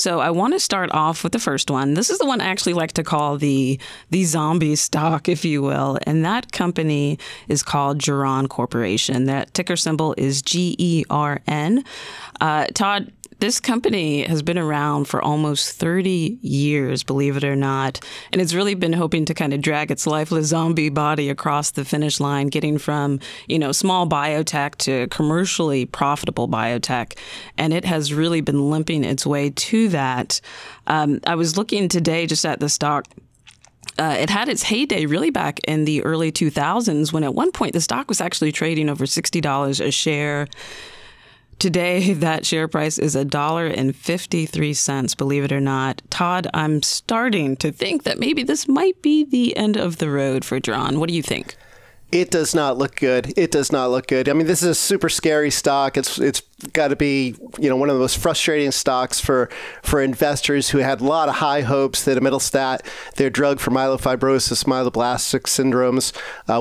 So I want to start off with the first one. This is the one I actually like to call the zombie stock, if you will. And that company is called Geron Corporation. That ticker symbol is GERN. Todd, this company has been around for almost 30 years, believe it or not, and it's really been hoping to kind of drag its lifeless zombie body across the finish line, getting from, you know, small biotech to commercially profitable biotech, and it has really been limping its way to that. I was looking today just at the stock. It had its heyday really back in the early 2000s when at one point the stock was actually trading over $60 a share. Today, that share price is $1.53, believe it or not. Todd, I'm starting to think that maybe this might be the end of the road for Geron. What do you think? It does not look good. It does not look good. I mean, this is a super scary stock. It's got to be, you know, one of the most frustrating stocks for investors who had a lot of high hopes that imetelstat, their drug for myelofibrosis, myeloblastic syndromes,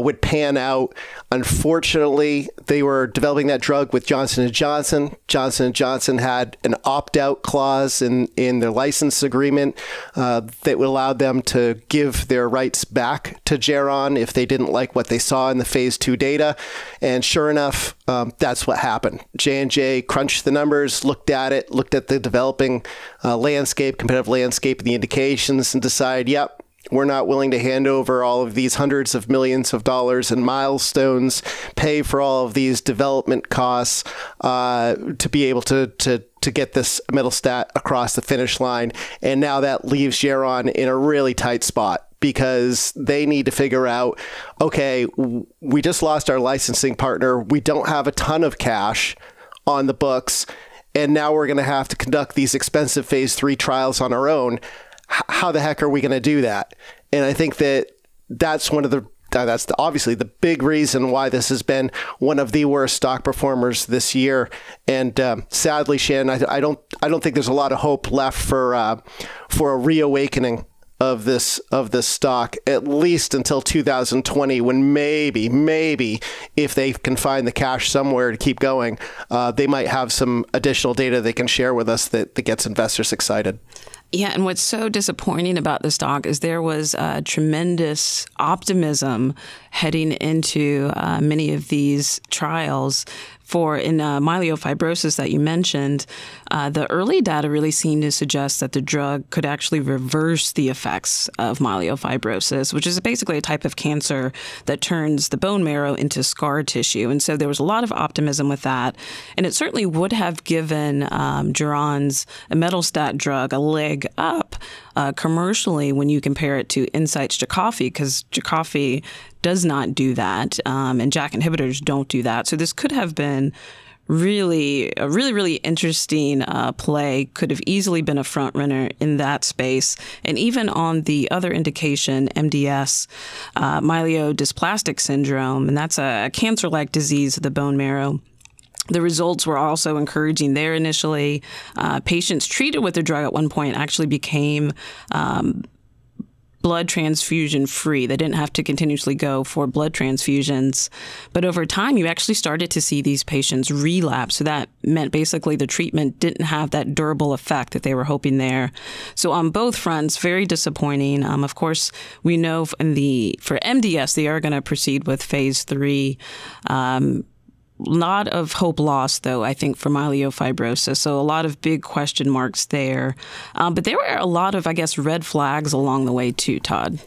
would pan out. Unfortunately, they were developing that drug with Johnson and Johnson. Johnson and Johnson had an opt-out clause in their license agreement that would allow them to give their rights back to Geron if they didn't like what they saw in the phase 2 data. And sure enough, that's what happened. J&J crunched the numbers, looked at it, looked at the developing landscape, competitive landscape, and the indications, and decided, yep, we're not willing to hand over all of these hundreds of millions of dollars in milestones, pay for all of these development costs to be able to get this imetelstat across the finish line. And now that leaves Geron in a really tight spot, because they need to figure out, okay, we just lost our licensing partner. We don't have a ton of cash on the books. And now we're going to have to conduct these expensive phase 3 trials on our own. How the heck are we going to do that? And I think that that's one of the obviously the big reason why this has been one of the worst stock performers this year. And sadly, Shannon, I don't think there's a lot of hope left for a reawakening of this stock, at least until 2020, when maybe if they can find the cash somewhere to keep going, they might have some additional data they can share with us that gets investors excited. Yeah, and what's so disappointing about the stock is there was tremendous optimism heading into many of these trials. In myelofibrosis that you mentioned, the early data really seemed to suggest that the drug could actually reverse the effects of myelofibrosis, which is basically a type of cancer that turns the bone marrow into scar tissue. And so there was a lot of optimism with that. And it certainly would have given Geron's imetelstat drug a leg up commercially when you compare it to Incyte's Jakafi, because Jakafi does not do that, and JAK inhibitors don't do that. So this could have been really a really interesting play, could have easily been a front runner in that space. And even on the other indication, MDS, myelodysplastic syndrome, and that's a cancer-like disease of the bone marrow. The results were also encouraging there initially. Patients treated with the drug at one point actually became blood transfusion free. They didn't have to continuously go for blood transfusions. But over time, you actually started to see these patients relapse. So that meant basically the treatment didn't have that durable effect that they were hoping there. So on both fronts, very disappointing. Of course, we know for MDS, they are going to proceed with phase 3. Lot of hope lost, though, I think, for myelofibrosis. So a lot of big question marks there. But there were a lot of, I guess, red flags along the way, too, Todd.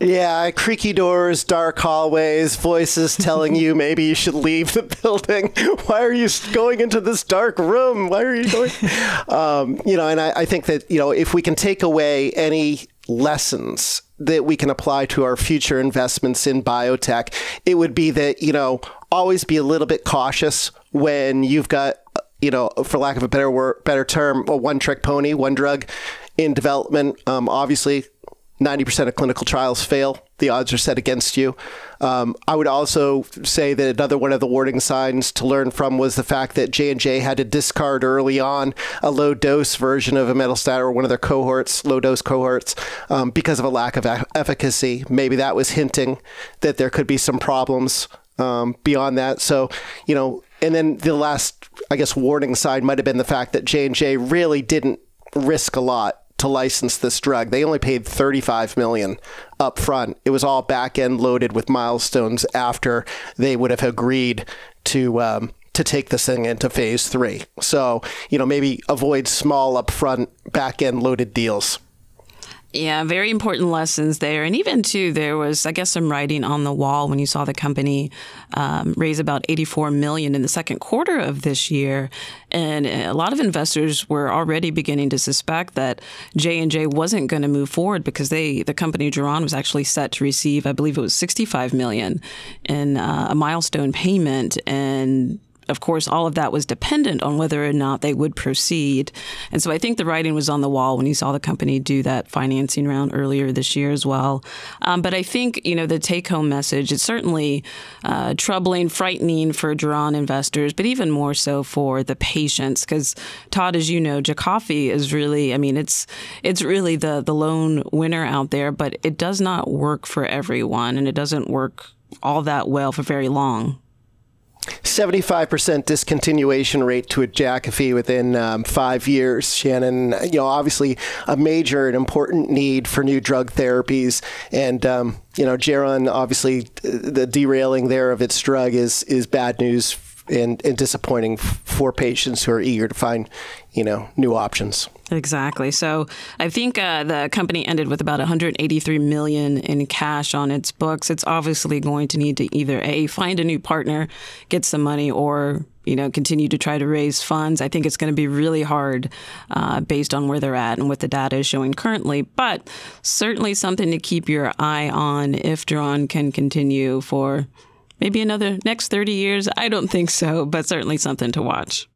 Yeah, creaky doors, dark hallways, voices telling you maybe you should leave the building. Why are you going into this dark room? Why are you going? You know, and I think that, you know, if we can take away any lessons that we can apply to our future investments in biotech, it would be that, you know, always be a little bit cautious when you've got, you know, for lack of a better term, a one-trick pony, one drug in development. Obviously, 90% of clinical trials fail. The odds are set against you. I would also say that another one of the warning signs to learn from was the fact that J&J had to discard early on a low-dose version of imetelstat, or one of their cohorts, low-dose cohorts, because of a lack of efficacy. Maybe that was hinting that there could be some problems beyond that. So, you know, and then the last, I guess, warning sign might have been the fact that J&J really didn't risk a lot to license this drug. They only paid $35 million up front. It was all back end loaded with milestones after they would have agreed to take this thing into phase 3. So, you know, maybe avoid small upfront back end loaded deals. Yeah, very important lessons there. And even, too, there was, I guess, some writing on the wall when you saw the company raise about $84 million in the second quarter of this year. And a lot of investors were already beginning to suspect that J&J wasn't going to move forward because the company Geron was actually set to receive, I believe it was $65 million in a milestone payment. And of course, all of that was dependent on whether or not they would proceed. And so I think the writing was on the wall when you saw the company do that financing round earlier this year as well. But I think, you know, the take-home message, it's certainly troubling, frightening for Geron investors, but even more so for the patients. Because, Todd, as you know, Jakafi is really, I mean, it's really the lone winner out there, but it does not work for everyone, and it doesn't work all that well for very long. 75% discontinuation rate to a Jakafi within 5 years, Shannon. You know, obviously a major and important need for new drug therapies, and you know, Geron, obviously the derailing there of its drug is bad news and disappointing for patients who are eager to find, you know, new options. Exactly. So I think the company ended with about $183 million in cash on its books. It's obviously going to need to either A, find a new partner, get some money, or, you know, continue to try to raise funds. I think it's going to be really hard based on where they're at and what the data is showing currently, but certainly something to keep your eye on if Geron can continue for maybe another next 30 years. I don't think so, but certainly something to watch.